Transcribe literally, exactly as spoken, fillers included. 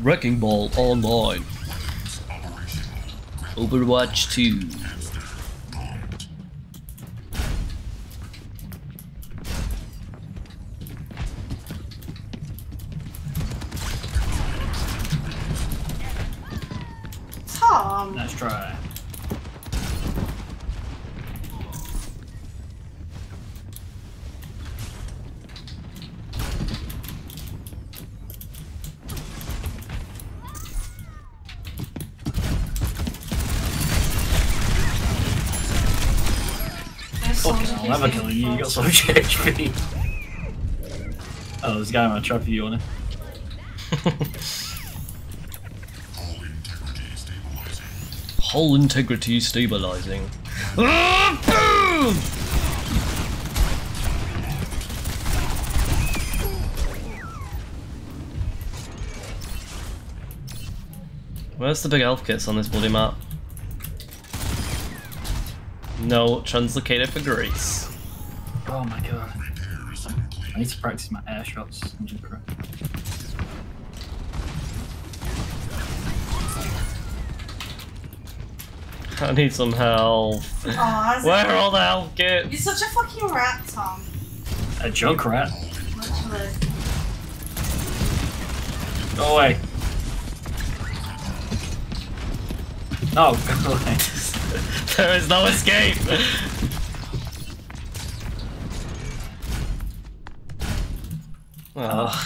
Wrecking Ball online. Overwatch two. Tom. Nice try. I'll never kill you, you got so much H P. Oh, there's a guy in my trap for you on it. Whole integrity stabilizing. Ah, boom! Where's the big health kits on this bloody map? No, translocated for Greece. Oh my god. I need to practice my air shots in Junkrat. I need some help. Oh, where are all the health kits? You're such a fucking rat, Tom. A Junkrat? Literally. Go away. No, go away. There is no escape! Oh.